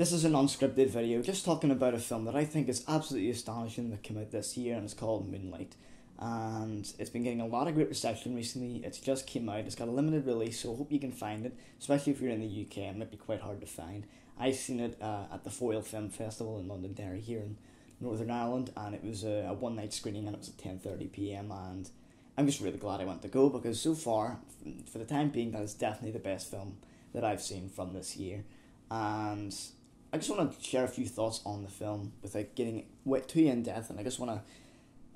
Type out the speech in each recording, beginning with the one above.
This is an unscripted video, just talking about a film that I think is absolutely astonishing that came out this year, and it's called Moonlight. And it's been getting a lot of great reception recently. It's just came out, it's got a limited release, so I hope you can find it, especially if you're in the UK. It might be quite hard to find. I've seen it at the Foyle Film Festival in Londonderry here in Northern Ireland, and it was a one-night screening, and it was at 10:30 p.m, and I'm just really glad I went to go, because so far, for the time being, that is definitely the best film that I've seen from this year. And I just want to share a few thoughts on the film without getting too in-depth, and I just want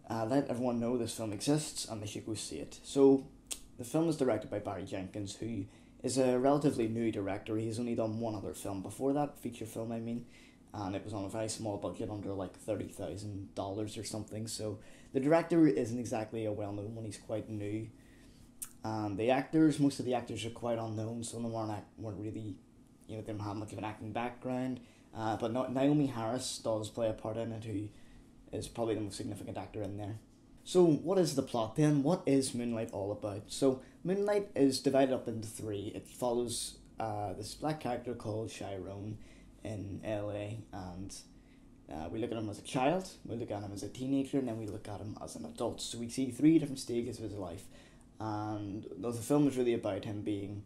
to let everyone know this film exists and they should go see it. So, the film is directed by Barry Jenkins, who is a relatively new director. He's only done one other film before that, feature film I mean, and it was on a very small budget, under like $30,000 or something. So, the director isn't exactly a well-known one, he's quite new. And the actors, most of the actors are quite unknown, some of them weren't really... you know, they don't have much of an acting background, but Naomi Harris does play a part in it, who is probably the most significant actor in there. So what is the plot then? What is Moonlight all about? So Moonlight is divided up into three. It follows this black character called Chiron in LA, and we look at him as a child, we look at him as a teenager, and then we look at him as an adult. So we see three different stages of his life, and the film is really about him being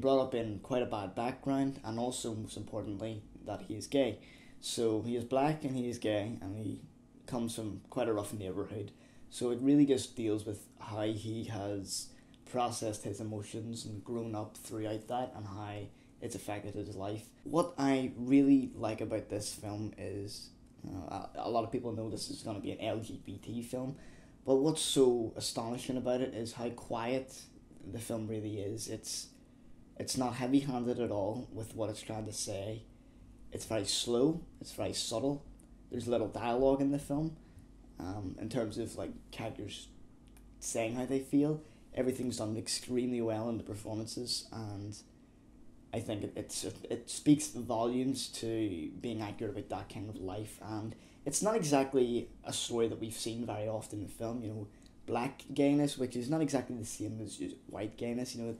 brought up in quite a bad background, and also, most importantly, that he is gay. So he is black and he is gay, and he comes from quite a rough neighbourhood. So it really just deals with how he has processed his emotions and grown up throughout that, and how it's affected his life. What I really like about this film is, a lot of people know this is going to be an LGBT film, but what's so astonishing about it is how quiet the film really is. It's not heavy-handed at all with what it's trying to say. It's very slow, it's very subtle. There's little dialogue in the film, in terms of like characters saying how they feel. Everything's done extremely well in the performances, and I think it speaks the volumes to being accurate about that kind of life. And it's not exactly a story that we've seen very often in film, you know, black gayness, which is not exactly the same as white gayness, you know,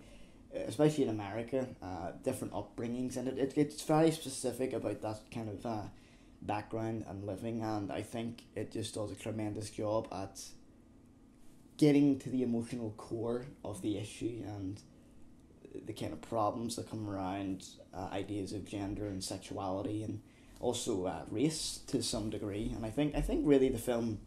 especially in America, different upbringings, and it's very specific about that kind of background and living, and I think it just does a tremendous job at getting to the emotional core of the issue and the kind of problems that come around ideas of gender and sexuality, and also race to some degree. And I think really the film,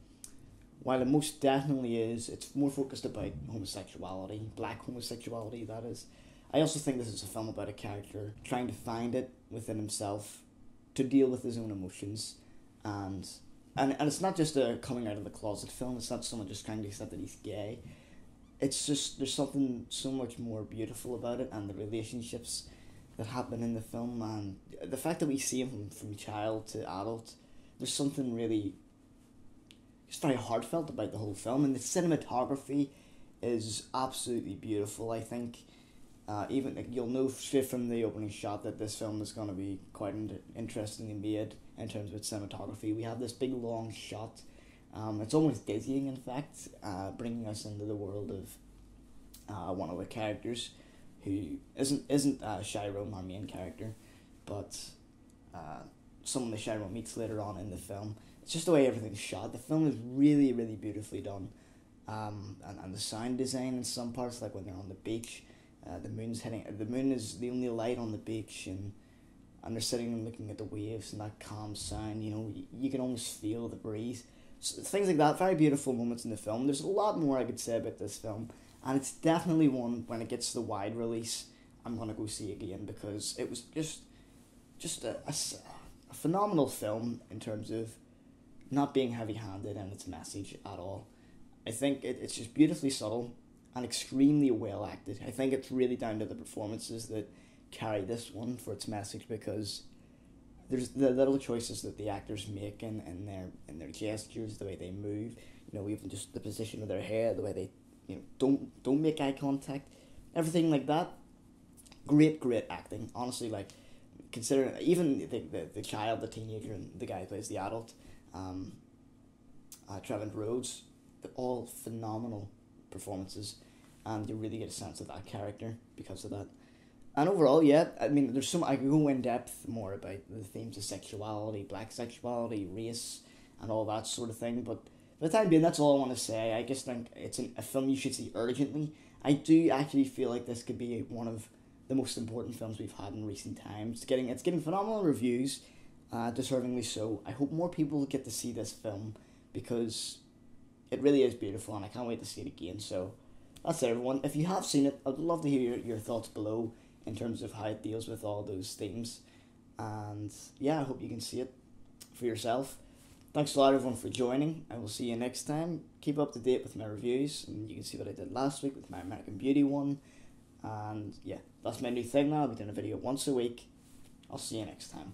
while it most definitely is, it's more focused about homosexuality, black homosexuality, that is. I also think this is a film about a character trying to find it within himself to deal with his own emotions. And it's not just a coming out of the closet film, it's not someone just trying to accept that he's gay. It's just, there's something so much more beautiful about it, and the relationships that happen in the film, and the fact that we see him from child to adult. There's something really... it's very heartfelt about the whole film, and the cinematography is absolutely beautiful. I think even like, you'll know straight from the opening shot that this film is going to be quite interestingly made in terms of its cinematography. We have this big long shot, it's almost dizzying in fact, bringing us into the world of one of the characters, who isn't Chiron, our main character, but someone that Chiron meets later on in the film. It's just the way everything's shot. The film is really, really beautifully done. And the sound design in some parts, like when they're on the beach, the moon is the only light on the beach, and they're sitting and looking at the waves and that calm sound, you know, you can almost feel the breeze. So, things like that, very beautiful moments in the film. There's a lot more I could say about this film, and it's definitely one, when it gets to the wide release, I'm going to go see again, because it was just a phenomenal film in terms of not being heavy-handed and its message at all. I think it's just beautifully subtle and extremely well acted. I think it's really down to the performances that carry this one for its message, because there's the little choices that the actors make in their gestures, the way they move, you know, even just the position of their hair, the way they, you know, don't make eye contact, everything like that. Great acting, honestly. Like, considering even the child, the teenager, and the guy who plays the adult, Trevante Rhodes, all phenomenal performances, and you really get a sense of that character because of that. And overall, yeah, I mean, there's some, I can go in depth more about the themes of sexuality, black sexuality, race, and all that sort of thing, but for the time being, that's all I want to say. I just think it's a film you should see urgently. I do actually feel like this could be one of the most important films we've had in recent times. It's getting phenomenal reviews, deservingly so. I hope more people get to see this film, because it really is beautiful, and I can't wait to see it again. So, that's it, everyone. If you have seen it, I'd love to hear your thoughts below, in terms of how it deals with all those themes. And yeah, I hope you can see it for yourself. Thanks a lot everyone for joining. I will see you next time. Keep up to date with my reviews, and you can see what I did last week with my American Beauty one. And yeah, that's my new thing now. I'll be doing a video once a week. I'll see you next time.